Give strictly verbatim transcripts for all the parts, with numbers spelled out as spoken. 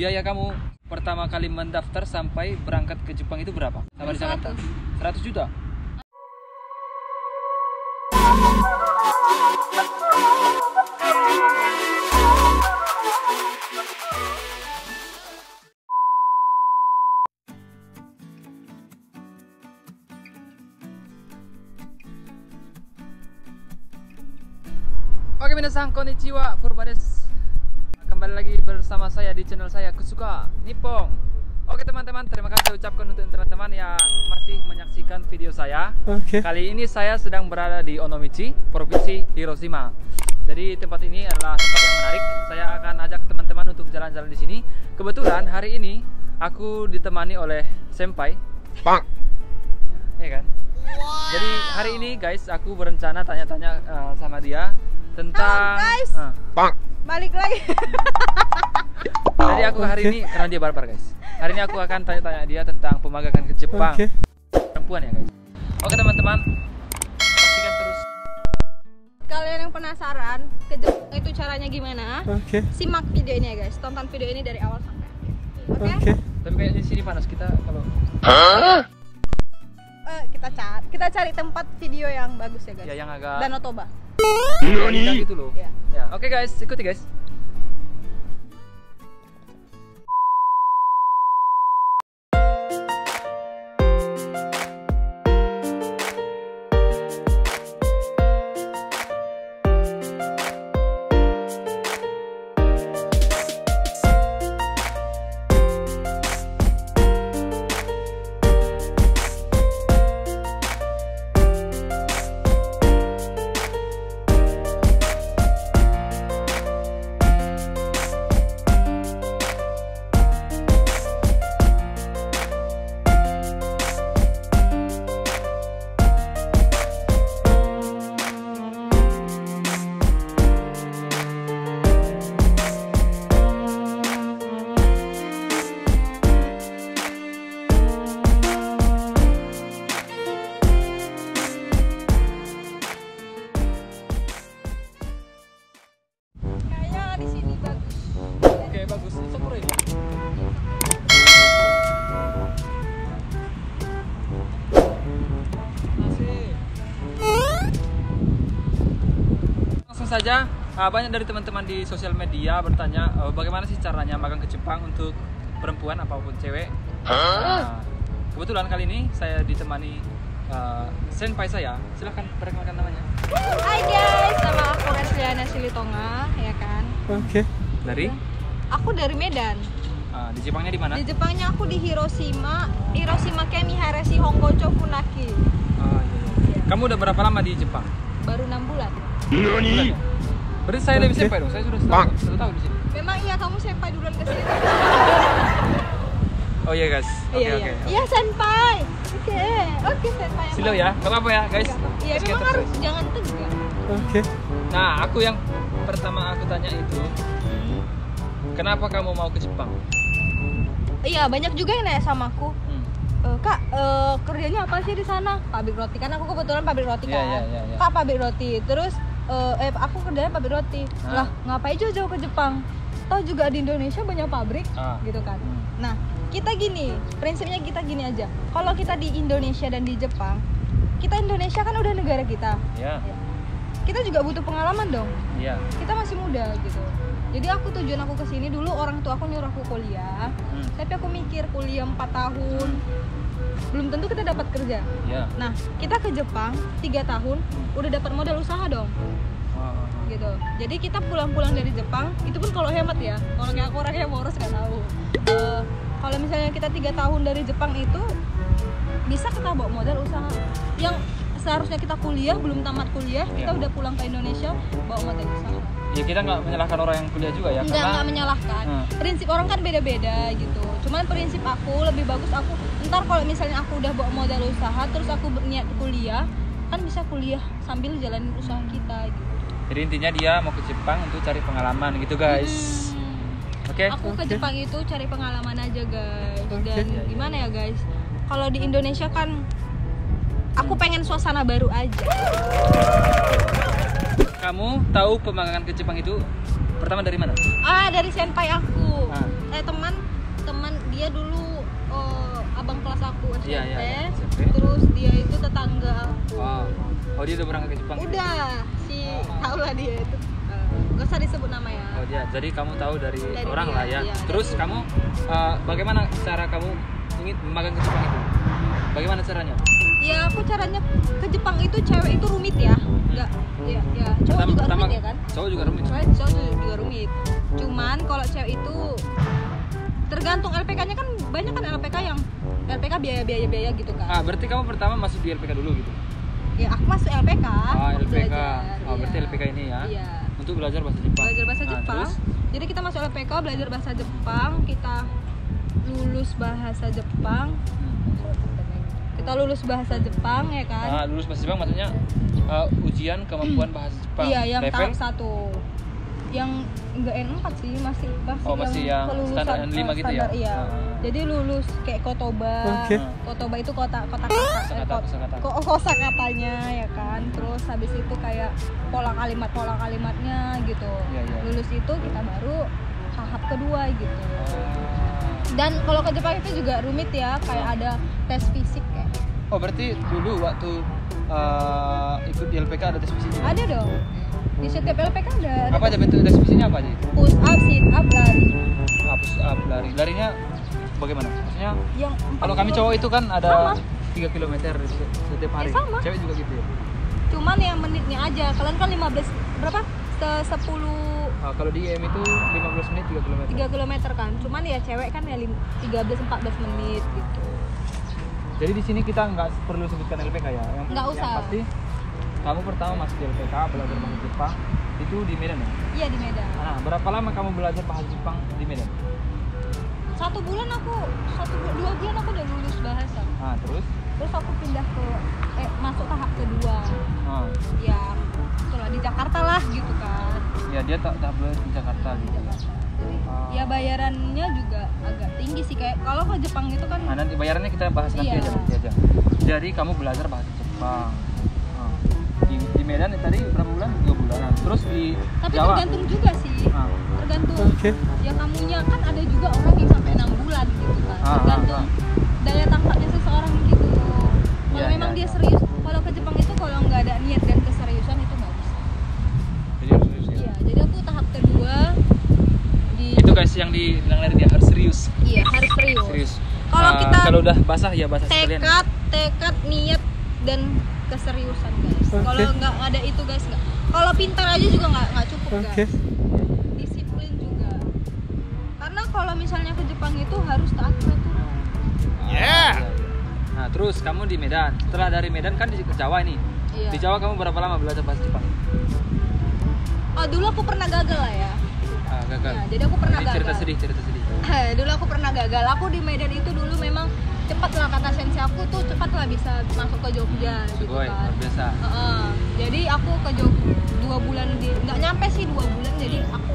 Biaya kamu pertama kali mendaftar sampai berangkat ke Jepang itu berapa? Sama di Jakarta? seratus juta? Oke minasan, konnichiwa, Furba desu. Kembali lagi bersama saya di channel saya, Kusuka Nippon. Oke teman-teman, terima kasih saya ucapkan untuk teman-teman yang masih menyaksikan video saya. Okay. Kali ini saya sedang berada di Onomichi, Provinsi Hiroshima. Jadi tempat ini adalah tempat yang menarik. Saya akan ajak teman-teman untuk jalan-jalan di sini. Kebetulan hari ini aku ditemani oleh senpai. Bang. Iya kan? Wow. Jadi hari ini guys, aku berencana tanya-tanya uh, sama dia tentang oh, guys. Uh, Bang. Balik lagi. Jadi aku hari okay. ini karena dia barbar guys. Hari ini aku akan tanya-tanya dia tentang pemagangan ke Jepang. Okay. Perempuan ya guys. Oke teman-teman. Pastikan terus. Kalian yang penasaran ke Jepang itu caranya gimana? Okay. Simak video ini ya guys. Tonton video ini dari awal sampai akhir. Oke. Okay? Okay. Tapi kayak di sini panas kita kalau huh? uh, kita cari kita cari tempat video yang bagus ya guys. Ya, yang agak Danau Toba. Nani? Gitu loh. Ya. Ya. Oke guys, ikuti guys. Saja banyak dari teman-teman di sosial media bertanya bagaimana sih caranya magang ke Jepang untuk perempuan apapun cewek. Nah, kebetulan kali ini saya ditemani uh, senpai saya. Silahkan perkenalkan namanya. Hai guys, sama aku Resliana Silitonga ya kan. Oke. Okay. Dari? Aku dari Medan. Uh, di Jepangnya di mana? Di Jepangnya aku di Hiroshima. Hiroshima Kemi Harasi Hongocho Funaki. Uh, iya. Yeah. Kamu udah berapa lama di Jepang? Baru enam bulan. Nani? Berarti saya lebih senpai dong, saya sudah satu tahun di sini. Memang iya, kamu senpai duluan ke sini. Oh iya guys, oke oke. Iya senpai, oke oke senpai. Silo ya, nggak apa-apa ya guys. Iya memang harus, jangan tegang. Oke. Nah aku yang pertama aku tanya itu, kenapa kamu mau ke Jepang? Iya banyak juga yang nanya sama aku. Uh, kak, uh, kerjanya apa sih di sana? Pabrik roti, kan aku kebetulan pabrik roti kan. Yeah, yeah, yeah. Kak pabrik roti, terus uh, eh aku kerjanya pabrik roti. Ah. Lah ngapain jauh-jauh ke Jepang? Toh juga di Indonesia banyak pabrik, ah. gitu kan. Nah kita gini, prinsipnya kita gini aja. Kalau kita di Indonesia dan di Jepang, kita Indonesia kan udah negara kita. Yeah. Ya. Kita juga butuh pengalaman dong. Yeah. Kita masih muda gitu. Jadi aku tujuan aku kesini dulu orang tua aku nyuruh aku kuliah, hmm. tapi aku mikir kuliah empat tahun belum tentu kita dapat kerja. Yeah. Nah kita ke Jepang tiga tahun udah dapat modal usaha dong. Wow. Gitu. Jadi kita pulang-pulang dari Jepang itu pun kalau hemat ya, kalau nggak orang yang boros nggak tahu. Uh, kalau misalnya kita tiga tahun dari Jepang itu bisa kita bawa modal usaha yang seharusnya kita kuliah belum tamat kuliah yeah. kita udah pulang ke Indonesia bawa modal usaha. Ya kita nggak menyalahkan orang yang kuliah juga ya. Nggak, nggak menyalahkan. Hmm. Prinsip orang kan beda-beda gitu. Cuman prinsip aku lebih bagus aku ntar kalau misalnya aku udah bawa modal usaha terus aku berniat kuliah kan bisa kuliah sambil jalanin usaha kita gitu. Jadi intinya dia mau ke Jepang untuk cari pengalaman gitu guys. Hmm. Oke. Okay. Aku ke Jepang itu cari pengalaman aja guys. Dan okay. gimana ya guys? Kalau di Indonesia kan aku pengen suasana baru aja. Kamu tahu pemagangan ke Jepang itu pertama dari mana? Ah, dari senpai aku. Ah. Eh, teman dia dulu uh, abang kelas aku S M P, ya, ya, ya. S M P. Terus dia itu tetangga aku. Wow. Oh dia udah berangkat ke Jepang? Udah, si oh. Tau lah dia itu. Gak usah disebut nama ya. Oh iya, jadi kamu tahu dari, dari orang dia, lah ya. Iya, terus dari... kamu uh, bagaimana cara kamu ingin magang ke Jepang itu? Bagaimana caranya? Ya aku caranya ke Jepang itu cewek itu rumit ya. Enggak, ya, ya. Cowok pertama, juga pertama, rumit ya kan? Cowok juga rumit. Cowok, cowok juga rumit. Cuman kalau cewek itu tergantung L P K-nya kan banyak kan L P K yang L P K biaya-biaya biaya gitu kan. Ah, berarti kamu pertama masuk di L P K dulu gitu. Ya, aku masuk L P K. Ah, L P K. Oh, berarti ya. L P K ini ya. Iya. Untuk belajar bahasa Jepang. Belajar bahasa nah, Jepang. Terus? Jadi kita masuk L P K belajar bahasa Jepang, kita lulus bahasa Jepang. Kita lulus bahasa Jepang ya kan? Ah, lulus bahasa Jepang maksudnya uh, ujian kemampuan hmm. bahasa Jepang. Iya, yang level satu. Yang enggak N empat sih, masih masih, oh, masih yang, yang standar N lima standar, gitu ya. Iya. Ah. Jadi lulus kayak Kotoba. Okay. Kotoba itu kota kota kata kok kosa katanya ya kan. Terus habis itu kayak pola kalimat pola kalimatnya gitu. Yeah, yeah. Lulus itu kita baru tahap kedua gitu. Dan kalau ke Jepang itu juga rumit ya, kayak ada tes fisik kayak. Oh, berarti dulu waktu uh, ikut di L P K ada tes fisiknya? Ada dong. Di setiap L P K ada. ada apa aja bentuk tes fisiknya apa aja? Push up, sit up, lari. Ah, push up, lari. Larinya bagaimana? Maksudnya kalau kami cowok itu kan ada sama. tiga kilometer setiap hari. Ya, cewek juga gitu ya? Cuman yang menitnya aja, kalian kan lima belas, berapa? sepuluh nah, kalau di I M itu lima belas menit tiga kilometer tiga kilometer kan, cuman ya cewek kan ya tiga belas sampai empat belas menit gitu. Jadi di sini kita nggak perlu sebutkan L P K ya? Yang, nggak usah. Yang pasti kamu pertama masuk di L P K, belajar bahasa Jepang itu di Medan ya? Iya di Medan. Nah, berapa lama kamu belajar bahasa Jepang di Medan? Satu bulan aku, satu dua bulan aku udah lulus bahasa. Ah terus? Terus aku pindah ke, eh masuk tahap kedua. Ah. Ya, kalau di Jakarta lah gitu kan. Ya dia tak tahap di Jakarta ya, gitu. Di Jakarta. Jadi, ah. Ya bayarannya juga agak tinggi sih kayak kalau ke Jepang itu kan. Nah, nanti bayarannya kita bahas nanti iya. aja nanti aja. Jadi kamu belajar bahasa Jepang. Ah. Di, di Medan tadi berapa bulan? Dua bulan. Terus di Tapi Jawa. Tergantung juga sih. Ah. Tergantung. Okay. Ya kamunya kan ada juga orang yang sampai enam bulan gitu kan. Ah, tergantung ah, ah. daya tampaknya seseorang gitu. Kalau ya, memang ya, dia ya. serius, kalau ke Jepang itu kalau nggak ada niat dan keseriusan itu nggak bisa. Jadi harus serius. Iya, ya, jadi aku tahap kedua di itu guys yang dibilang tadi harus serius. Iya, harus serius. serius. Kalau uh, kita kalau udah basah ya basah sekalian. Tekad, tekad, niat dan keseriusan guys. Okay. Kalau nggak ada itu guys nggak. Kalau pintar aja juga nggak nggak cukup guys. Okay. Disiplin juga. Karena kalau misalnya ke Jepang itu harus taat peraturan. Yeah. Nah, terus kamu di Medan. Setelah dari Medan kan di Jawa ini. Iya. Di Jawa kamu berapa lama belajar bahasa Jepang? Oh, dulu aku pernah gagal lah ya. Ah, gagal. Ya, jadi aku pernah jadi gagal. Cerita sedih, cerita sedih. Dulu aku pernah gagal. Aku di Medan itu dulu memang cepat lah kata sensei aku tuh cepat lah bisa masuk ke Jogja hmm, gitu kan. Luar biasa. Uh-uh. Jadi aku ke Jogja dua bulan di enggak nyampe sih dua bulan jadi aku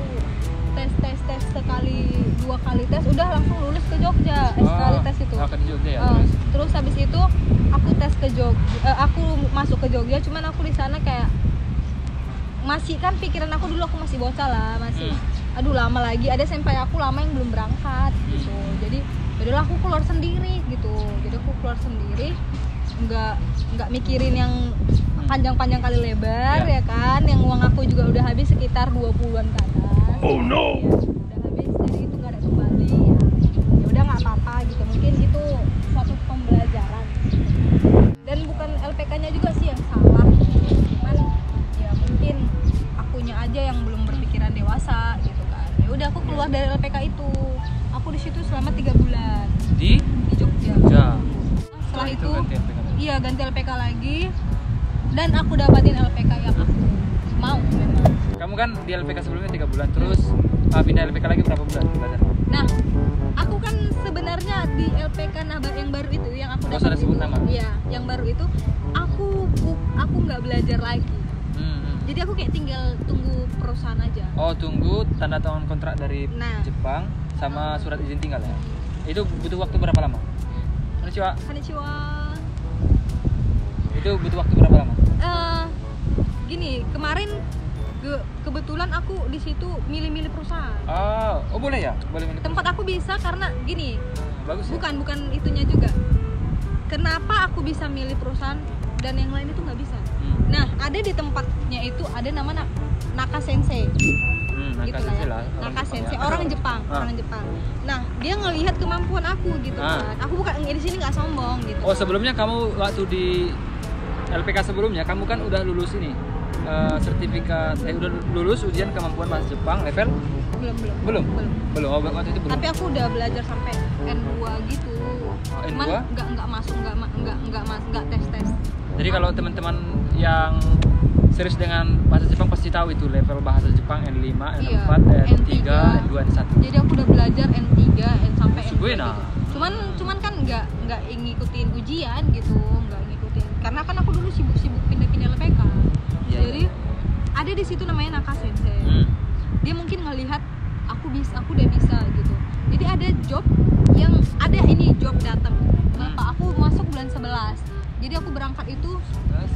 tes tes tes sekali dua kali tes udah langsung lulus ke Jogja oh, sekali tes itu oh, ke Jogja ya, uh, terus habis itu aku tes ke Jogja uh, aku masuk ke Jogja cuman aku di sana kayak masih kan pikiran aku dulu aku masih bocah lah masih hmm. aduh lama lagi ada senpai aku lama yang belum berangkat gitu hmm. jadi yaudahlah aku keluar sendiri gitu jadi aku keluar sendiri nggak nggak mikirin yang panjang-panjang kali lebar yeah. ya kan yang uang aku juga udah habis sekitar dua puluhan ke atas oh no ya, udah habis jadi itu nggak ada kembali ya ya udah nggak apa-apa gitu mungkin itu suatu pembelajaran dan bukan L P K-nya juga sih yang salah cuman ya mungkin akunya aja yang belum berpikiran dewasa gitu kan ya udah aku keluar dari L P K itu aku di situ selama tiga bulan di di Jogja ya. Setelah itu, itu iya ganti L P K lagi dan aku dapatin L P K yang aku mau memang. Kamu kan di L P K sebelumnya tiga bulan terus uh, pindah L P K lagi berapa bulan belajar? Nah, aku kan sebenarnya di L P K Nabar yang baru itu yang aku dapat. Ada sebut nama. Iya, yang baru itu aku aku nggak belajar lagi. Hmm. Jadi aku kayak tinggal tunggu perusahaan aja. Oh, tunggu tanda tangan kontrak dari nah. Jepang sama surat izin tinggal ya. Itu butuh waktu berapa lama? Konnichiwa. Konnichiwa. Itu butuh waktu berapa lama? Uh, gini, kemarin ge, kebetulan aku di situ milih-milih perusahaan. Oh, oh boleh ya? Boleh milih. Tempat aku bisa karena gini, Bagus, bukan ya? Bukan itunya juga. Kenapa aku bisa milih perusahaan dan yang lain itu nggak bisa? Hmm. Nah, ada di tempatnya itu ada nama Naka Sensei. Hmm, Naka gitu Sensei lah. Ya. Naka Sensei orang Jepang, ah. orang Jepang. Nah, dia ngelihat kemampuan aku gitu ah. kan. Aku bukan di sini nggak sombong gitu. Oh, sebelumnya kamu waktu di L P K sebelumnya kamu kan udah lulus ini uh, sertifikat eh udah lulus ujian kemampuan bahasa Jepang level belum belum belum belum, belum. Oh, waktu itu belum. Tapi aku udah belajar sampai N dua gitu. Oh, N dua? Nggak nggak masuk nggak nggak nggak nggak tes tes. Jadi kalau teman-teman yang serius dengan bahasa Jepang pasti tahu itu level bahasa Jepang N lima, N empat, iya, N tiga, N dua, N satu. Jadi aku udah belajar N tiga, N sampai N dua gitu. Cuman cuman kan nggak nggak ngikutin ujian gitu, nggak ngikutin. Karena kan aku dulu sibuk-sibuk pindah-pindah L P K. Yeah. Jadi ada di situ namanya Naka Sensei. Hmm. Dia mungkin ngelihat aku bisa, aku udah bisa gitu. Jadi ada job yang ada ini job datang. Bapak aku masuk bulan sebelas. Jadi aku berangkat itu, uh,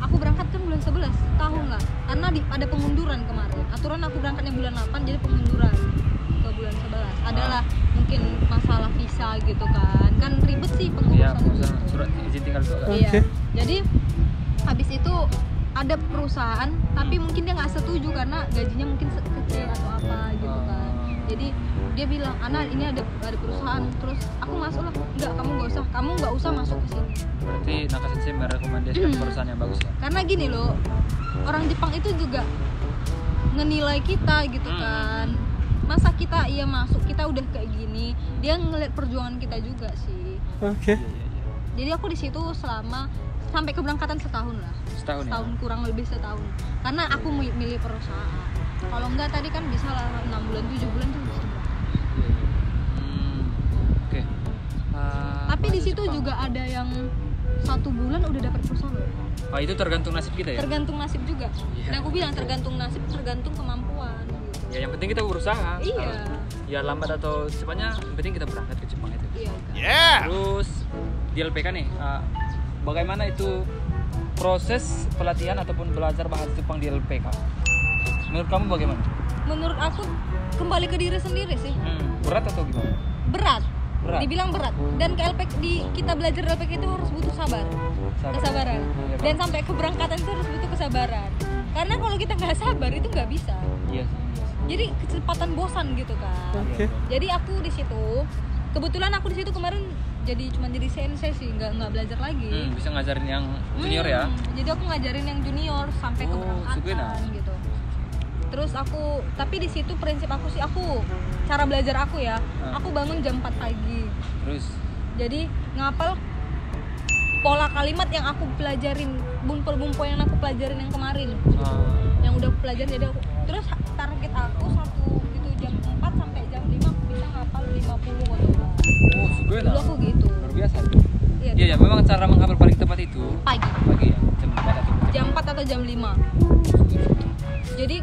aku berangkat kan bulan sebelas tahun lah, karena di, ada pengunduran kemarin. Aturan aku berangkatnya bulan delapan, jadi pengunduran ke bulan sebelas. Adalah mungkin masalah visa gitu kan, kan ribet sih pengurusan. Iya, surat izin tinggal itu. Iya. Jadi habis itu ada perusahaan, tapi mungkin dia nggak setuju karena gajinya mungkin kecil atau apa gitu kan. Jadi dia bilang, Ana ini ada ada perusahaan. Terus aku masuklah, enggak kamu nggak usah, kamu nggak usah masuk ke sini. Berarti Naka Sensei merekomendasikan perusahaan yang bagus ya? Karena gini loh, orang Jepang itu juga ngenilai kita gitu hmm. kan. Masa kita iya masuk, kita udah kayak gini, dia ngeliat perjuangan kita juga sih. Oke. Okay. Jadi aku di situ selama sampai keberangkatan setahun lah. Setahun. Setahun ya? Kurang lebih setahun. Karena aku milih perusahaan. Kalau enggak tadi kan bisa lah enam bulan, tujuh bulan tuh bisa. Hmm, oke. Okay. Uh, Tapi di situ juga ada yang satu bulan udah dapat perusahaan. Oh, itu tergantung nasib kita ya? Tergantung nasib juga. Yeah. Dan aku bilang tergantung nasib, tergantung kemampuan gitu. Ya yang penting kita berusaha. Iya. Kalau, ya lambat atau cepatnya, yang penting kita berangkat ke Jepang itu. Iya. Kan? Yeah. Terus di L P K nih, uh, bagaimana itu proses pelatihan ataupun belajar bahasa Jepang di L P K? Menurut kamu bagaimana? Menurut aku kembali ke diri sendiri sih. Hmm, berat atau gimana? Berat. Berat. Dibilang berat. Dan ke L P K di kita belajar L P K itu harus butuh sabar, sabar. kesabaran. Ya, Dan sampai keberangkatan itu harus butuh kesabaran. Karena kalau kita nggak sabar itu nggak bisa. Yes. Jadi kecepatan bosan gitu kan. Okay. Jadi aku di situ kebetulan aku di situ kemarin jadi cuma jadi sensei sih, nggak nggak belajar lagi. Hmm, bisa ngajarin yang junior hmm, ya? Jadi aku ngajarin yang junior sampai oh, keberangkatan gitu. Terus aku, tapi di situ prinsip aku sih aku cara belajar aku ya, aku bangun jam empat pagi. Terus? Jadi ngapal pola kalimat yang aku pelajarin, bumpo-bumpo yang aku pelajarin yang kemarin, oh. yang udah aku pelajarin jadi aku. Terus target aku satu itu jam empat sampai jam lima aku bisa ngapal lima puluh kata. Oh, segera. Dulu aku gitu. Luar biasa. Iya. Iya, ya, memang cara menghafal paling tepat itu pagi. Pagi ya, jam empat atau jam lima. Jadi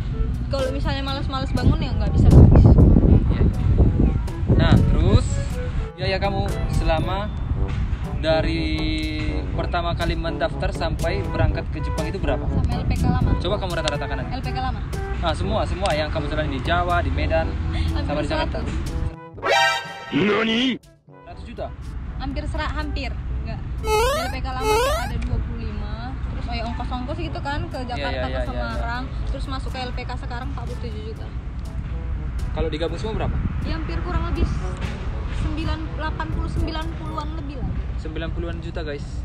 kalau misalnya malas-malas bangun ya nggak bisa habis. Ya. Nah terus biaya kamu selama dari pertama kali mendaftar sampai berangkat ke Jepang itu berapa? Sampai L P K lama. Coba kamu rata-ratakan aja. L P K lama. Nah semua semua yang kamu jalani di Jawa, di Medan, sama di Jakarta. Nani? seratus juta. Hampir serak hampir. Enggak. Di L P K lama ada dua puluh lima. Terus oh, ongkos-ongkos gitu kan ke Jakarta yeah, yeah, ke Semarang. Yeah, yeah. Terus masuk ke L P K sekarang empat puluh tujuh juta. Kalau digabung semua berapa? Ya hampir kurang lebih delapan puluh sembilan puluhan lebih lah. sembilan puluhan juta, guys.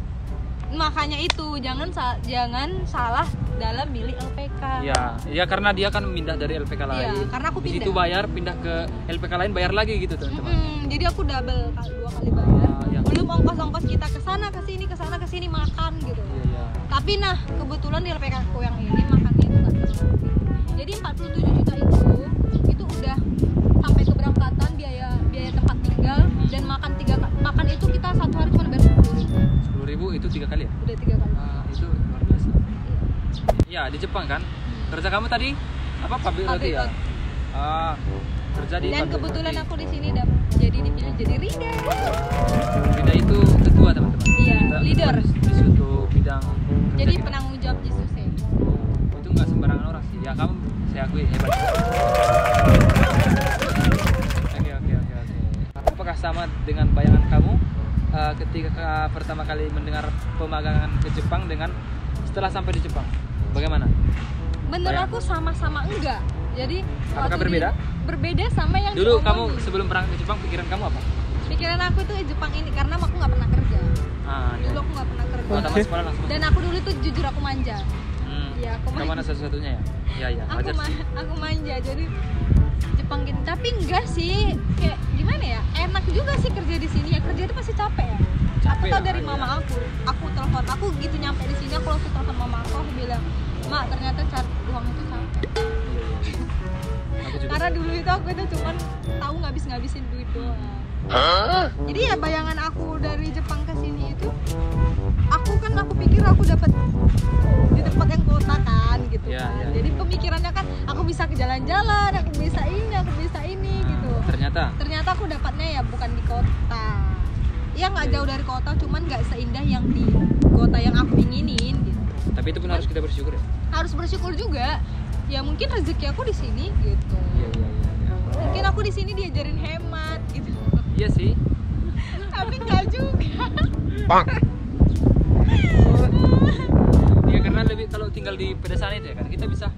Makanya itu jangan jangan salah dalam milih L P K. Iya, ya karena dia kan pindah dari L P K lain. Iya, karena aku pindah. Di situ bayar, pindah ke L P K lain bayar lagi gitu, teman-teman. Hmm, jadi aku double kali dua kali bayar. Ah, ya. Belum ongkos-ongkos kita ke sana, ke sini, ke sana, ke sini makan gitu. Iya, iya. Tapi nah, kebetulan di L P K aku yang ini makannya itu enggak terlalu. Jadi empat puluh tujuh juta itu itu udah sampai keberangkatan, biaya biaya tempat tinggal dan makan tiga makan itu kita satu hari cuma bayar sepuluh ribu itu tiga kali ya? Udah tiga kali. Nah, itu luar biasa. Iya, ya, di Jepang kan. Hmm. Kerja kamu tadi apa pabrik roti ya? Ah, kerja di Dan kebetulan roti. Aku di sini dapat jadi dipilih jadi leader. Leader itu ketua, teman-teman. Iya, leader di suatu bidang. Jadi kita. Penanggung jawab di Susei. Itu enggak sembarangan orang sih. Ya kamu saya akui hebat. Oke, oke, oke, oke. Apakah sama dengan bayangan kamu uh, ketika pertama kali mendengar pemagangan ke Jepang dengan setelah sampai di Jepang? Bagaimana? Menurut aku sama-sama enggak. Jadi apakah berbeda? Berbeda sama yang dulu kamu sebelum perang ke Jepang, pikiran kamu apa? Pikiran aku itu Jepang ini karena aku nggak pernah kerja. Ah, dulu ya. Aku nggak pernah kerja. Okay. Sekolah langsung. Dan aku dulu tuh jujur aku manja. Hmm. Ya, aku manja. Kamu satu-satunya ya? Ya ya. Aku, ma aku manja jadi Jepang gitu. Tapi enggak sih, kayak gimana ya? Enak juga sih kerja di sini. Ya kerja itu pasti capek ya. Capek aku tahu dari mama ya. aku. Aku telepon aku gitu nyampe di sini aku langsung telepon mama aku, aku bilang, "Mak, ternyata cari uang itu capek." Karena dulu itu aku itu cuman tahu ngabis-ngabisin duit doang. Hah? Jadi ya bayangan aku dari Jepang ke sini itu aku kan aku pikir aku dapat di tempat yang kota kan gitu ya, kan. Ya. Jadi pemikirannya kan aku bisa ke jalan-jalan, aku bisa ini, aku bisa ini gitu. Ternyata ternyata aku dapatnya ya bukan di kota. Ya nggak jauh dari kota, cuman nggak seindah yang di kota yang aku inginin gitu. Tapi itu pun harus kita bersyukur ya. Harus bersyukur juga. Ya mungkin rezeki aku di sini gitu. Iya iya iya. Mungkin aku di sini diajarin hemat gitu. Iya sih. Tapi enggak juga. Bang. Iya karena lebih kalau tinggal di pedesaan itu ya kan kita bisa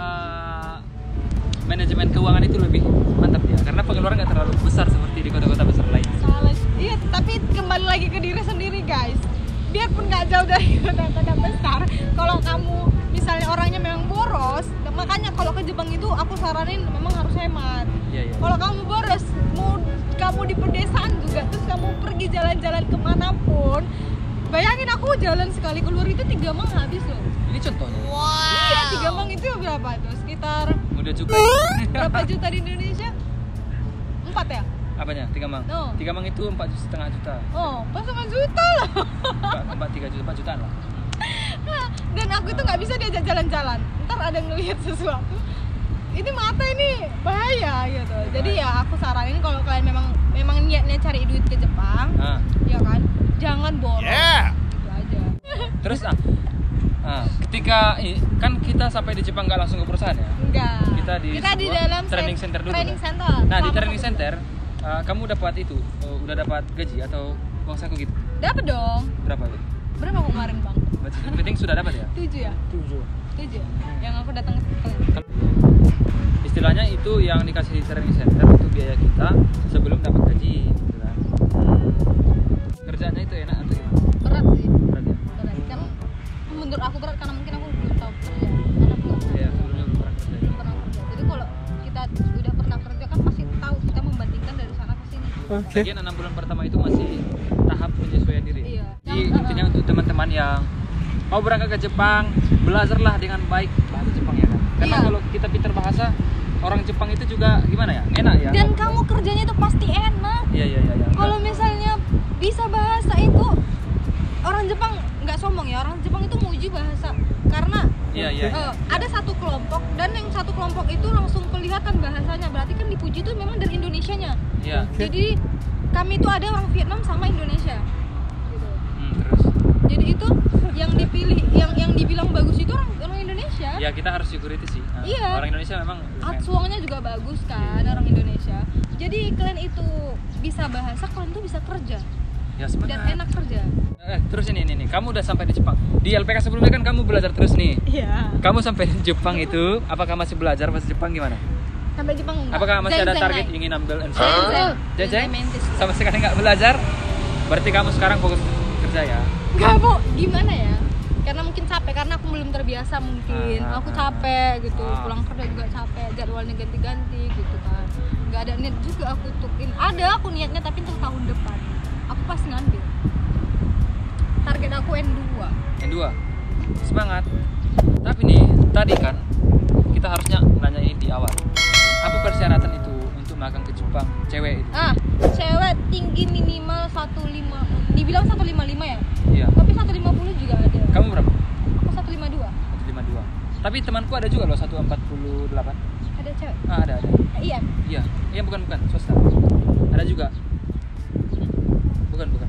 uh, manajemen keuangan itu lebih mantap ya. Karena pengeluaran nggak terlalu besar seperti di kota-kota besar lain. Salah. Iya, tapi kembali lagi ke diri sendiri guys. Biarpun nggak jauh dari kota-kota besar, kalau kamu misalnya orangnya memang boros, makanya kalau ke Jepang itu aku saranin memang harus hemat. Ya, ya. Kalau kamu boros, mau kamu di pedesaan juga, terus kamu pergi jalan-jalan kemanapun, bayangin aku jalan sekali keluar itu tiga mang habis loh. Ini contohnya. Wow. Iya tiga mang itu berapa tuh? Sekitar. Udah cukup. Berapa juta di Indonesia? Empat ya? Apanya? Tiga mang? No. Tiga mang itu empat setengah juta. Oh, pas empat juta loh. Empat tiga juta, empat jutaan lah. Dan aku itu nggak bisa diajak jalan-jalan. Ntar ada ngelihat sesuatu. Ini mata ini bahaya gitu. Jadi ya aku saranin kalau kalian memang memang niatnya cari duit ke Jepang, ah. ya kan, jangan boros. Yeah. Gitu aja. Terus ah, ah, ketika kan kita sampai di Jepang nggak langsung ke perusahaan ya? Enggak. Kita di, kita di dalam training center dulu. Training kan? Center. Nah di training center uh, kamu dapat itu, uh, udah dapat gaji atau uang saku gitu? Dapat dong. Berapa itu? Berapa kemarin bang? Penting sudah dapat ya? Tujuh ya? Tujuh. Tujuh. Yang aku datang ke kalian. Istilahnya itu yang dikasih di training center untuk biaya kita sebelum dapat gaji. Gitu kan. Kerjaannya itu enak atau gimana? Berat sih. Berat ya? Berat. Karena menurut aku berat karena mungkin aku belum tahu kerja. Karena belum. Iya, sebelumnya belum pernah kerja. Belum pernah kerja. Jadi kalau kita sudah pernah kerja kan pasti tahu kita membandingkan dari sana ke sini. Okay. Lagian enam bulan pertama itu masih tahap penyesuaian diri. Iya. Jadi intinya untuk teman-teman yang mau berangkat ke Jepang, belajarlah dengan baik bahasa Jepang ya kan. Karena iya. kalau kita pintar bahasa, orang Jepang itu juga gimana ya? Enak ya. Dan kamu kerjanya itu pasti enak. Iya iya iya. Kalau misalnya bisa bahasa itu, orang Jepang nggak sombong ya. Orang Jepang itu muji bahasa karena iya, iya, iya. Uh, ada satu kelompok dan yang satu kelompok itu langsung kelihatan bahasanya. Berarti kan dipuji itu memang dari Indonesianya. Iya. Jadi kami itu ada orang Vietnam sama Indonesia. Gitu. Hmm, terus. Jadi itu yang dipilih yang yang dibilang bagus itu orang, orang Indonesia. Ya kita harus syukuri itu sih. Nah, iya. Orang Indonesia memang atsuangnya juga bagus kan yeah. orang Indonesia. Jadi kalian itu bisa bahasa, kalian tuh bisa kerja. Ya sebenarnya. Dan enak kerja. Eh, terus ini ini nih, kamu udah sampai di Jepang. Di L P K sebelumnya kan kamu belajar terus nih. Iya. Yeah. Kamu sampai di Jepang itu apakah masih belajar bahasa Jepang gimana? Sampai Jepang enggak. Apakah masih Zain, ada target Zain, ingin ambil M C A? Jeng sama sekali nggak belajar. Berarti kamu sekarang fokus kerja ya? Gak bu, gimana ya? Karena mungkin capek, karena aku belum terbiasa mungkin. Ah, aku capek gitu, ah. pulang kerja juga capek, jadwalnya ganti-ganti gitu kan. Gak ada niat juga aku tukin. Ada aku niatnya tapi untuk tahun depan. Aku pas ngambil. Target aku N dua. N dua. Semangat. Tapi nih tadi kan kita harusnya nanyain di awal. Apa persyaratan itu untuk magang ke Jepang cewek itu? Ah, cewek tinggi minimal satu lima. Dibilang satu lima lima ya? Iya. Tapi satu lima nol juga ada. Kamu berapa? Aku satu lima dua. satu lima dua. Tapi temanku ada juga loh satu empat delapan. Ada cewek? Ah, ada ada. Iya. Iya. Iya bukan bukan, swasta. Ada juga. Bukan bukan.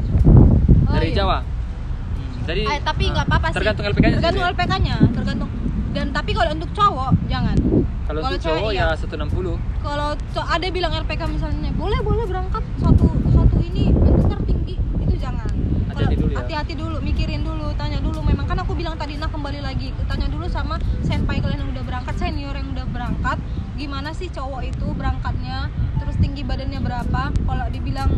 Oh, dari iya. Jawa. Hmm, dari eh, tapi nggak apa-apa sih. Tergantung L P K-nya. Tergantung L P K-nya, tergantung. Dan tapi kalau untuk cowok jangan. Kalau cowok, cowok ya iya. seratus enam puluh. Kalau ada bilang R P K misalnya, boleh boleh berangkat satu satu refleksi dulu, mikirin dulu, tanya dulu. Memang kan aku bilang tadi, nah kembali lagi, tanya dulu sama senpai kalian yang udah berangkat, senior yang udah berangkat, gimana sih cowok itu berangkatnya, terus tinggi badannya berapa. Kalau dibilang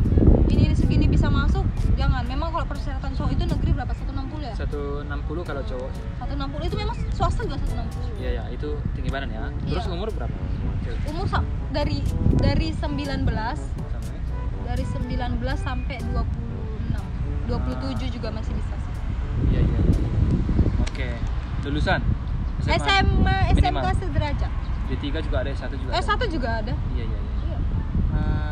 ini, ini segini bisa masuk, jangan. Memang kalau persyaratan cowok itu negeri berapa? seratus enam puluh ya? seratus enam puluh kalau cowok. seratus enam puluh itu memang swasta juga seratus enam puluh. Iya ya, itu tinggi badan ya. Terus ya. Umur berapa? Umur dari dari sembilan belas sampai? Dari sembilan belas sampai dua puluh enam. dua puluh tujuh juga masih bisa sih. Iya iya. Oke. Lulusan S M A, S M K sederajat. D tiga juga ada, S satu juga. S satu juga ada. Iya iya iya.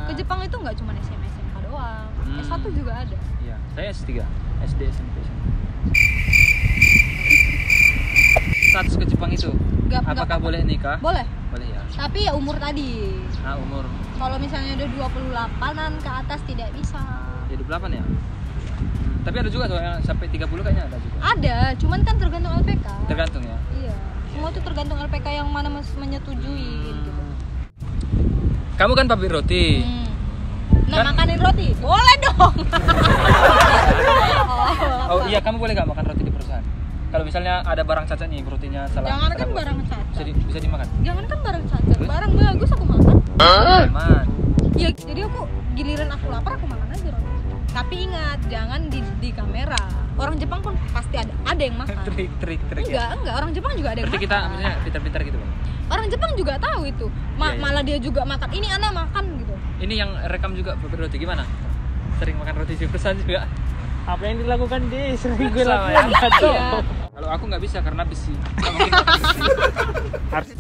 Ke Jepang itu enggak cuma S M A, S M K doang. Hmm. S satu juga ada. Iya. Saya S tiga, S D, S M P. Status ke Jepang itu gak, apakah gak boleh nikah? Boleh. Boleh ya. Tapi ya umur tadi. Nah, umur. Kalau misalnya udah dua puluh delapan-an ke atas tidak bisa. Ya dua puluh delapan ya? Hmm. Tapi ada juga soalnya sampai tiga puluh kayaknya ada juga. Ada, cuman kan tergantung L P K. Tergantung ya? Iya. Semua itu tergantung L P K yang mana menyetujui hmm. gitu. Kamu kan pabrik roti. Hmm. Nah, kan? Makanin roti? Boleh dong. Oh, iya, kamu boleh gak makan roti di perusahaan? Kalau misalnya ada barang cacat nih, rotinya salah. Jangan kan barang cacat. Bisa, di, bisa dimakan? Jangan kan barang cacat. Terus? Barang bagus aku makan. Aman. Ya, jadi aku giliran aku lapar aku makan aja roti. Tapi ingat, jangan di, di kamera. Orang Jepang pun pasti ada ada yang makan. Trik trik trik. Enggak, ya? Enggak, orang Jepang juga ada yang makan. Berarti kita misalnya pintar-pintar gitu, Bang. Orang Jepang juga tahu itu. Ma- ya, ya. Malah dia juga makan. Ini anak makan gitu. Ini yang rekam juga pabrik roti gimana? Sering makan roti di perusahaan juga. Apa yang dilakukan di sering gue lakukan atau kalau aku nggak bisa karena besi.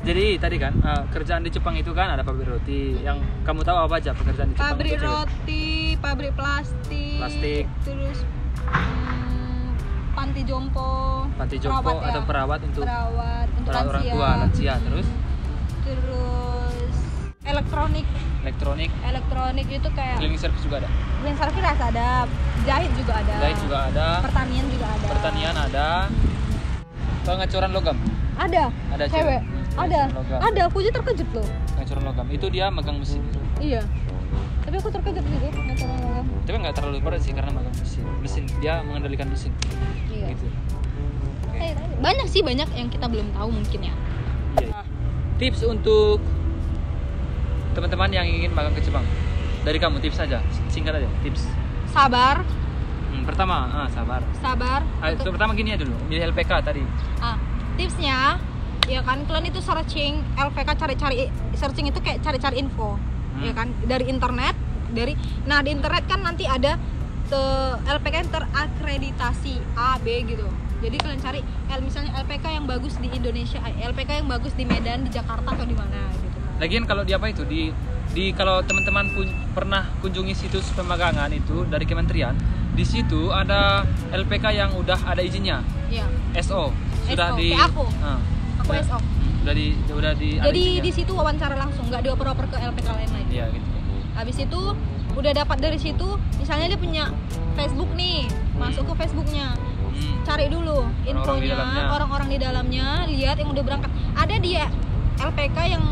Jadi tadi kan uh, kerjaan di Jepang itu kan ada pabrik roti. Yang kamu tahu apa aja pekerjaan di Jepang? Pabrik roti, pabrik plastik, plastik. Terus hmm, panti jompo, panti jompo perawat atau ya? perawat untuk perawat untuk orang tua, lansia. Hmm. Terus terus elektronik. Elektronik. Elektronik itu kayak cleaning service juga ada. Cleaning service ada, jahit juga ada. Jahit juga ada. Pertanian juga ada. Pertanian ada. Pengecoran logam. Ada. Ada cewek. Ada. Logam. Ada, aku juga terkejut loh. Pengecoran logam. Itu dia megang mesin. Iya. Tapi aku terkejut sih pengecoran logam. Tapi enggak terlalu berat sih karena megang mesin. Mesin dia mengendalikan mesin. Iya. Gitu. Okay. Banyak sih banyak yang kita belum tahu mungkin ya. Iya. Tips untuk teman-teman yang ingin magang ke Jepang dari kamu, tips aja, singkat aja tips. Sabar. Hmm, pertama ah, sabar sabar ah, itu pertama gini ya dulu milih L P K tadi. Ah, tipsnya ya kan kalian itu searching L P K, cari-cari searching itu kayak cari-cari info. Hmm. Ya kan dari internet, dari nah di internet kan nanti ada L P K yang terakreditasi A, B gitu. Jadi kalian cari misalnya L P K yang bagus di Indonesia, L P K yang bagus di Medan, di Jakarta atau di mana gitu. Lagian kalau di apa itu di di kalau teman-teman pun, pernah kunjungi situs pemagangan itu dari kementerian, di situ ada L P K yang udah ada izinnya. Iya. S O sudah S O. Di Kayak aku. Uh, aku ya, S O. Udah di udah di Jadi di situ wawancara langsung, nggak dioper-oper ke L P K lain-lain. Iya gitu. Habis itu udah dapat dari situ, misalnya dia punya Facebook nih, masuk ke Facebooknya. Hmm. Cari dulu infonya, orang-orang di dalamnya, lihat yang udah berangkat. Ada dia L P K yang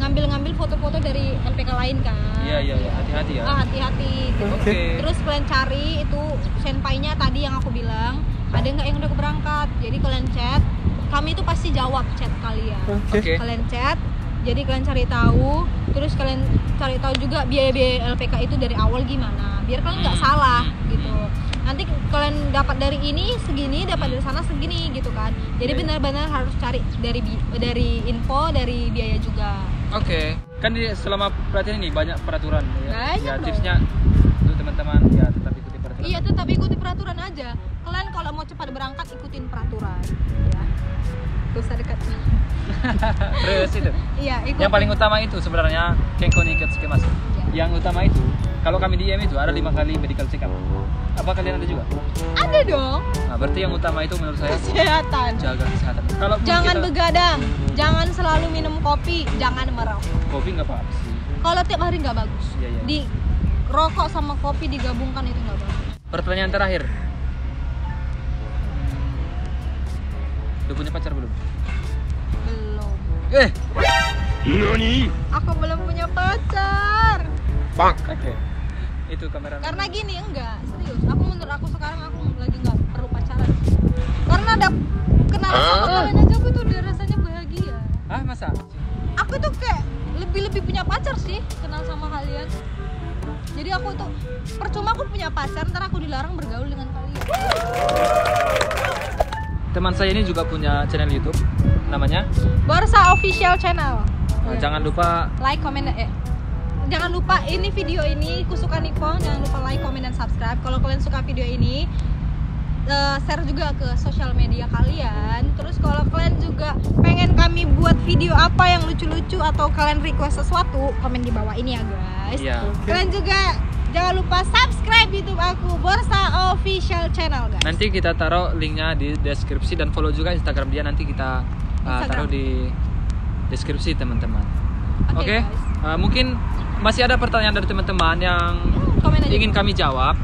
ngambil-ngambil foto-foto dari L P K lain kan. Iya iya iya, hati-hati ya. Ah, hati-hati gitu. Okay. Terus kalian cari itu senpainya tadi yang aku bilang, ada nggak yang udah berangkat. Jadi kalian chat, kami itu pasti jawab chat kalian. Oke. Okay. Kalian chat, jadi kalian cari tahu, terus kalian cari tahu juga biaya-biaya L P K itu dari awal gimana, biar kalian nggak salah gitu. Nanti kalian dapat dari ini segini, dapat dari sana segini gitu kan. Jadi okay. Benar-benar harus cari dari dari info, dari biaya juga. Oke, okay. Kan di, selama pelatihan ini banyak peraturan ya, ya tipsnya untuk teman-teman ya tetap ikuti peraturan. Iya, tetap ikuti peraturan aja. Kalian kalau mau cepat berangkat ikutin peraturan ya. Terus dekat. Terus itu. Iya, yang paling utama itu sebenarnya Kenko Niket Skemas. Ya. Yang utama itu kalau kami di I M itu ada lima kali medical check up. Apa kalian ada juga? Ada dong. Nah, berarti yang utama itu menurut saya kesehatan. Jaga kesehatan. Kalau jangan kita... begadang. Jangan selalu minum kopi, jangan merokok. Kopi nggak apa-apa sih. Kalau tiap hari nggak bagus. Ya, ya. Di rokok sama kopi digabungkan itu nggak bagus. Pertanyaan terakhir. Udah punya pacar belum? Belum. Eh. Nani? Aku belum punya pacar. Pak. Oke. Okay. itu kameramen. Karena gini, enggak, serius. Aku menurut aku sekarang aku lagi enggak perlu pacaran. Karena ada kenal sama kalian aja aku tuh udah rasanya bahagia. Ah, masa? Aku tuh kayak lebih-lebih punya pacar sih kenal sama kalian. Jadi aku tuh percuma aku punya pacar, ntar aku dilarang bergaul dengan kalian. Teman saya ini juga punya channel YouTube, namanya Borsa Official Channel. Nah, yes. Jangan lupa like, comment, eh. Jangan lupa ini video ini Kusuka Nippon. Jangan lupa like, comment, dan subscribe. Kalau kalian suka video ini, uh, share juga ke sosial media kalian. Terus kalau kalian juga pengen kami buat video apa yang lucu-lucu atau kalian request sesuatu, komen di bawah ini ya guys. Yeah. Okay. Kalian juga jangan lupa subscribe YouTube aku Borsa Official Channel guys. Nanti kita taruh linknya di deskripsi dan follow juga Instagram dia, nanti kita uh, taruh di deskripsi teman-teman. Oke. Okay, okay? uh, mungkin masih ada pertanyaan dari teman-teman yang hmm, ingin kami jawab.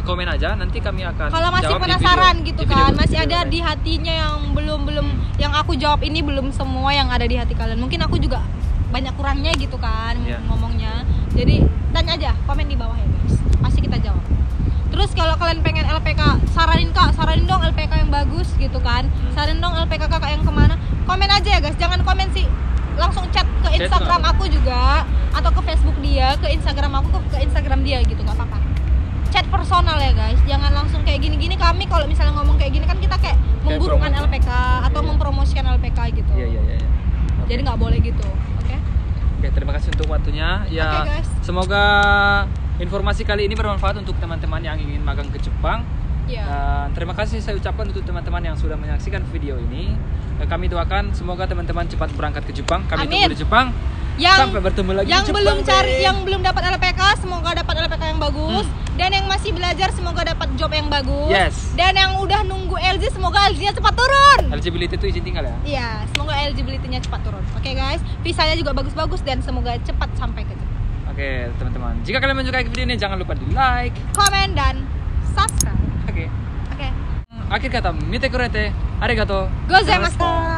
Komen aja, nanti kami akan kalau masih jawab penasaran video, gitu kan, masih ada di hatinya yang belum belum yang aku jawab ini belum semua yang ada di hati kalian. Mungkin aku juga banyak kurangnya gitu kan, yeah, ngomongnya. Jadi tanya aja, komen di bawah ya guys, pasti kita jawab. Terus kalau kalian pengen L P K, saranin kak, saranin dong L P K yang bagus gitu kan, saranin dong L P K kakak yang kemana, komen aja ya guys. Jangan komen sih, langsung chat ke Instagram aku juga atau ke Facebook dia, ke Instagram aku, ke Instagram dia gitu, nggak apa-apa. Chat personal ya guys, jangan langsung kayak gini-gini. Kami kalau misalnya ngomong kayak gini kan kita kayak memburukkan L P K atau mempromosikan L P K gitu. Iya iya iya. Jadi nggak boleh gitu, oke? Okay? Oke, terima kasih untuk waktunya. Ya, okay, semoga informasi kali ini bermanfaat untuk teman-teman yang ingin magang ke Jepang. Yeah. Uh, terima kasih saya ucapkan untuk teman-teman yang sudah menyaksikan video ini. Uh, kami doakan semoga teman-teman cepat berangkat ke Jepang. Kami tunggu di Jepang. Yang, sampai bertemu lagi yang di Jepang, belum cari, deh. Yang belum dapat L P K semoga dapat L P K yang bagus. Hmm. Dan yang masih belajar semoga dapat job yang bagus. Yes. Dan yang udah nunggu L G semoga L G-nya cepat turun. Eligibility itu izin tinggal ya? Iya, yeah, semoga eligibility-nya cepat turun. Oke okay, guys, visanya juga bagus-bagus dan semoga cepat sampai ke Jepang. Oke okay, teman-teman, jika kalian menyukai video ini jangan lupa di like, komen, dan subscribe. Oke. Okay. Oke. Okay. Akhir kata, mite kurete, arigato, gozaimashita.